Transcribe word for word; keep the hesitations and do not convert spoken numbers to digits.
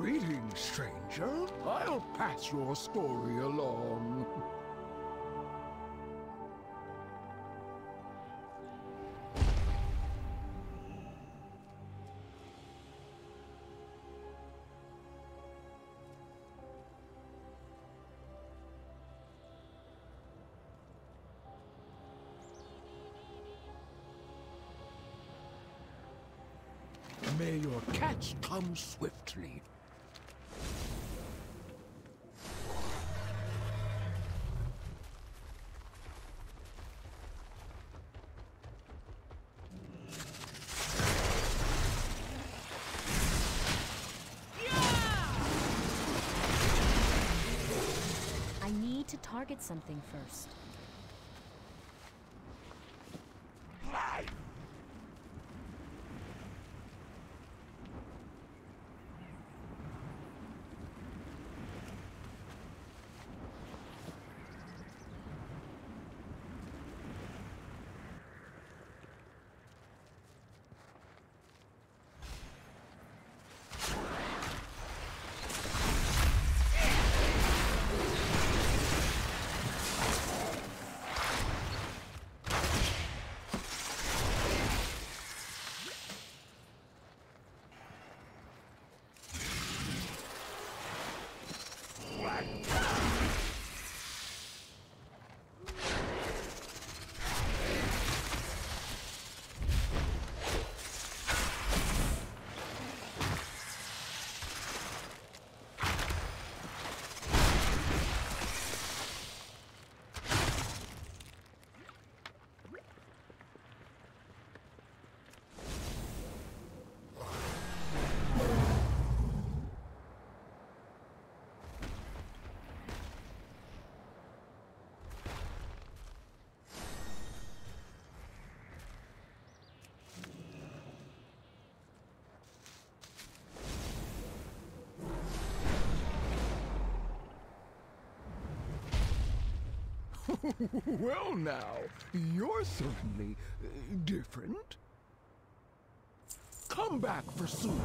Greetings, stranger. I'll pass your story along. May your catch come swiftly. I need to target something first. Well now, you're certainly uh, different. Come back for soup.